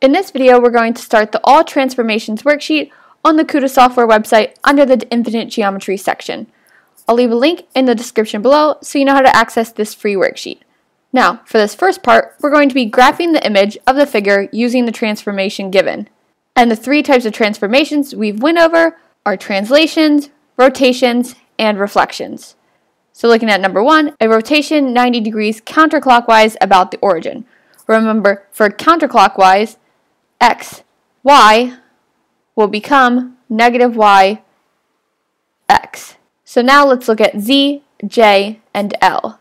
In this video, we're going to start the All Transformations worksheet on the Kuta Software website under the Infinite Geometry section. I'll leave a link in the description below so you know how to access this free worksheet. Now, for this first part, we're going to be graphing the image of the figure using the transformation given. And the three types of transformations we've went over are translations, rotations, and reflections. So looking at number one, a rotation 90 degrees counterclockwise about the origin. Remember, for counterclockwise, x, y will become negative y, x. So now let's look at z, j, and l.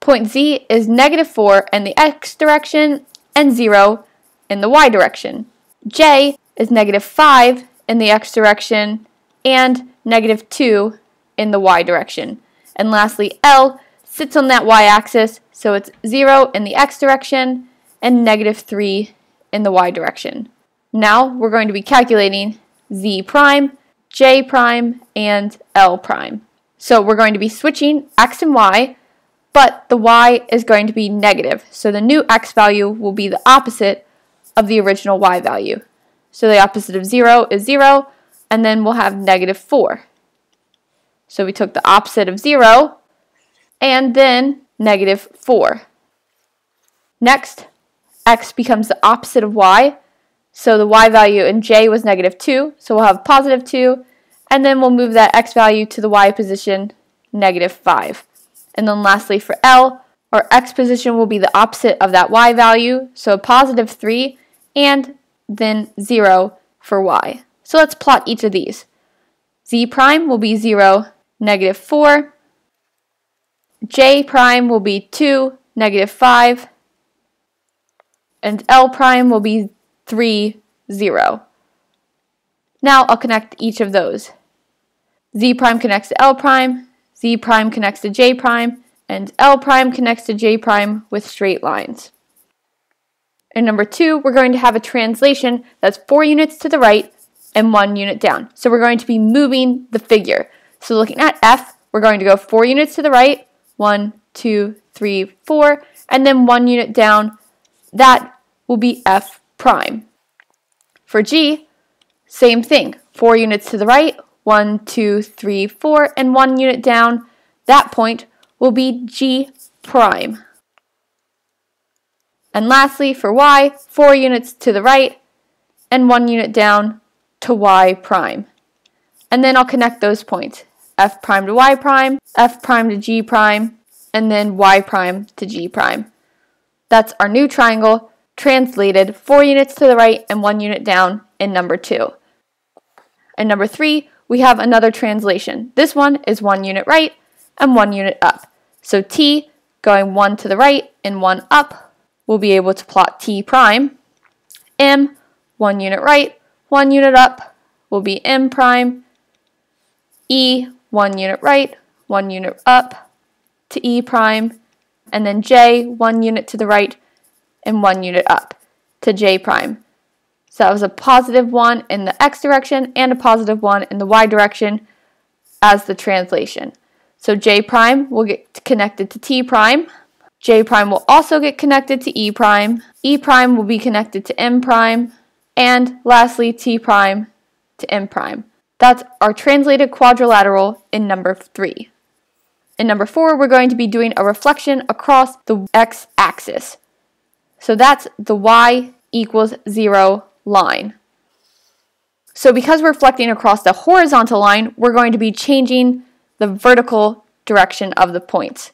Point z is negative 4 in the x direction and 0 in the y direction. J is negative 5 in the x direction and negative 2 in the y direction. And lastly, l sits on that y-axis, so it's 0 in the x direction and negative 3 in the y direction. Now we're going to be calculating z prime, j prime, and l prime. So we're going to be switching x and y, but the y is going to be negative. So the new x value will be the opposite of the original y value. So the opposite of 0 is 0, and then we'll have negative 4. So we took the opposite of 0 and then negative 4. Next, x becomes the opposite of y, so the y value in j was negative 2, so we'll have positive 2, and then we'll move that x value to the y position, negative 5. And then lastly for l, our x position will be the opposite of that y value, so positive 3, and then 0 for y. So let's plot each of these. Z prime will be 0, negative 4. J prime will be 2, negative 5. And L prime will be 3, 0. Now I'll connect each of those. Z prime connects to L prime, Z prime connects to J prime, and L prime connects to J prime with straight lines. In number 2, we're going to have a translation that's 4 units to the right and 1 unit down. So we're going to be moving the figure. So looking at F, we're going to go 4 units to the right, 1, 2, 3, 4, and then 1 unit down. That will be F prime. For G, same thing, 4 units to the right, 1, 2, 3, 4, and 1 unit down. That point will be G prime. And lastly, for Y, 4 units to the right and 1 unit down to Y prime. And then I'll connect those points, F prime to Y prime, F prime to G prime, and then Y prime to G prime. That's our new triangle, translated 4 units to the right and 1 unit down in number 2. In number 3, we have another translation. This one is 1 unit right and 1 unit up. So T, going 1 to the right and 1 up, we'll be able to plot T prime. M, 1 unit right, 1 unit up, will be M prime. E, 1 unit right, 1 unit up to E prime. And then J, 1 unit to the right and 1 unit up to J prime. So that was a positive 1 in the x direction and a positive 1 in the y direction as the translation. So J prime will get connected to T prime. J prime will also get connected to E prime. E prime will be connected to M prime. And lastly, T prime to M prime. That's our translated quadrilateral in number 3. In number 4, we're going to be doing a reflection across the x-axis. So that's the y equals 0 line. So because we're reflecting across the horizontal line, we're going to be changing the vertical direction of the points.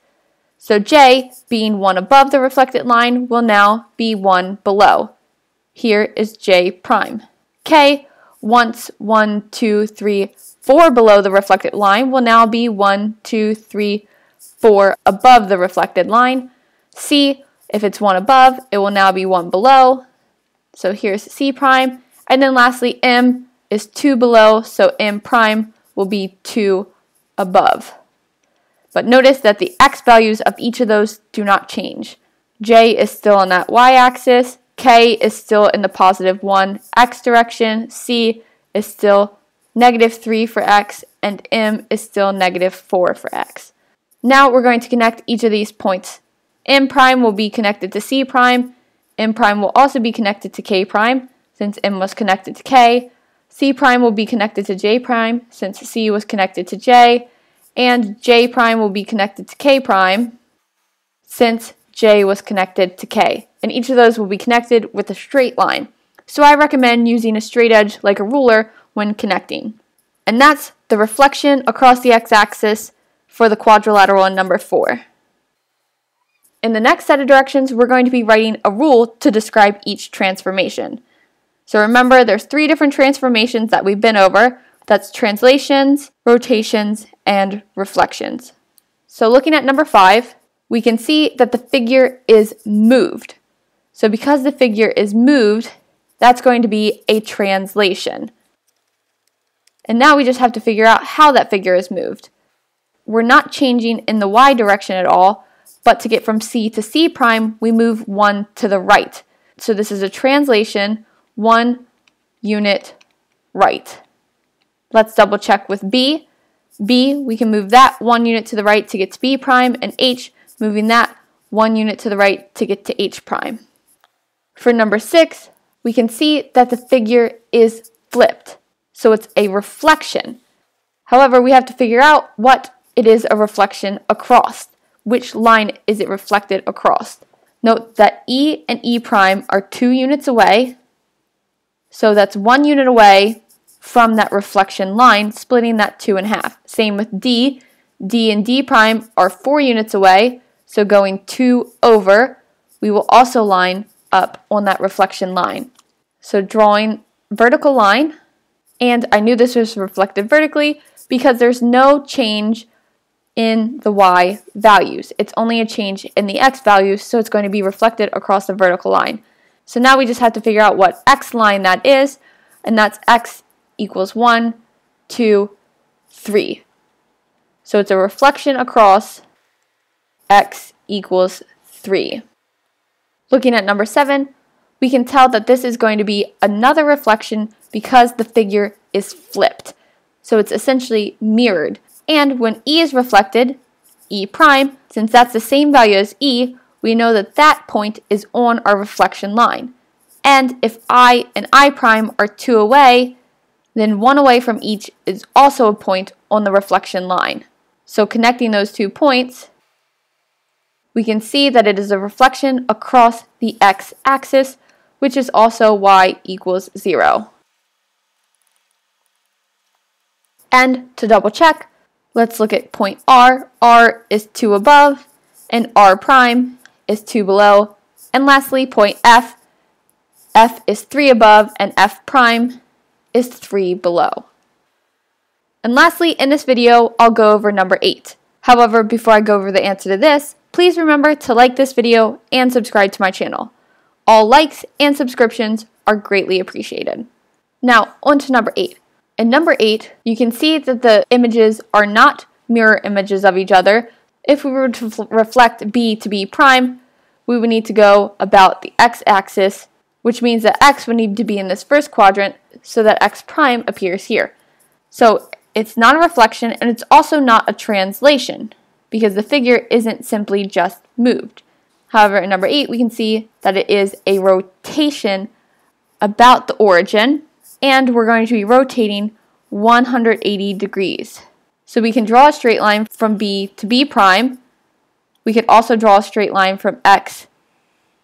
So j, being 1 above the reflected line, will now be 1 below. Here is j prime. K, once 1, 2, 3, 4 below the reflected line, will now be 1, 2, 3, 4 above the reflected line. C, if it's 1 above, it will now be 1 below. So here's C prime. And then lastly, M is 2 below, so M prime will be 2 above. But notice that the x values of each of those do not change. J is still on that y-axis. K is still in the positive 1 x direction, C is still negative 3 for x, and M is still negative 4 for x. Now we're going to connect each of these points. M prime will be connected to C prime, M prime will also be connected to K prime, since M was connected to K. C prime will be connected to J prime, since C was connected to J. And J prime will be connected to K prime, since J was connected to K. And each of those will be connected with a straight line. So I recommend using a straight edge like a ruler when connecting. And that's the reflection across the x-axis for the quadrilateral in number 4. In the next set of directions, we're going to be writing a rule to describe each transformation. So remember, there's 3 different transformations that we've been over. That's translations, rotations, and reflections. So looking at number 5, we can see that the figure is moved. So because the figure is moved, that's going to be a translation. And now we just have to figure out how that figure is moved. We're not changing in the y direction at all, but to get from C to C prime, we move 1 to the right. So this is a translation, 1 unit right. Let's double check with B. B, we can move that 1 unit to the right to get to B prime, and H, moving that 1 unit to the right to get to H prime. For number 6, we can see that the figure is flipped. So it's a reflection. However, we have to figure out what it is a reflection across. Which line is it reflected across? Note that E and E prime are 2 units away. So that's 1 unit away from that reflection line, splitting that 2 in half. Same with D. D and D prime are 4 units away. So going 2 over, we will also line up on that reflection line. So drawing vertical line. And I knew this was reflected vertically because there's no change in the y values. It's only a change in the x values, so it's going to be reflected across the vertical line. So now we just have to figure out what x line that is, and that's x equals 1, 2, 3. So it's a reflection across x equals 3. Looking at number 7, we can tell that this is going to be another reflection because the figure is flipped. So it's essentially mirrored. And when E is reflected, E prime, since that's the same value as E, we know that that point is on our reflection line. And if I and I prime are 2 away, then 1 away from each is also a point on the reflection line. So connecting those 2 points, we can see that it is a reflection across the x-axis, which is also y equals 0. And to double check, let's look at point R. R is 2 above, and R prime is 2 below. And lastly, point F. F is 3 above, and F prime is 3 below. And lastly, in this video, I'll go over number 8. However, before I go over the answer to this, please remember to like this video and subscribe to my channel. All likes and subscriptions are greatly appreciated. Now, on to number 8. In number 8, you can see that the images are not mirror images of each other. If we were to reflect B to B prime, we would need to go about the x-axis, which means that x would need to be in this first quadrant so that x prime appears here. So it's not a reflection, and it's also not a translation because the figure isn't simply just moved. However, in number 8, we can see that it is a rotation about the origin, and we're going to be rotating 180 degrees. So we can draw a straight line from B to B prime. We could also draw a straight line from X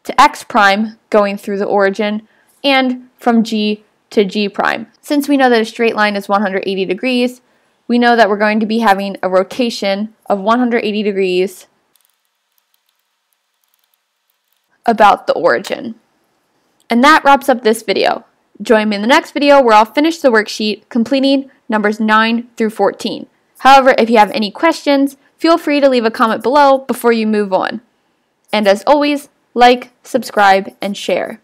to X prime going through the origin, and from G to G prime. Since we know that a straight line is 180 degrees, we know that we're going to be having a rotation of 180 degrees about the origin. And that wraps up this video. Join me in the next video where I'll finish the worksheet completing numbers 9 through 14. However, if you have any questions, feel free to leave a comment below before you move on. And as always, like, subscribe, and share.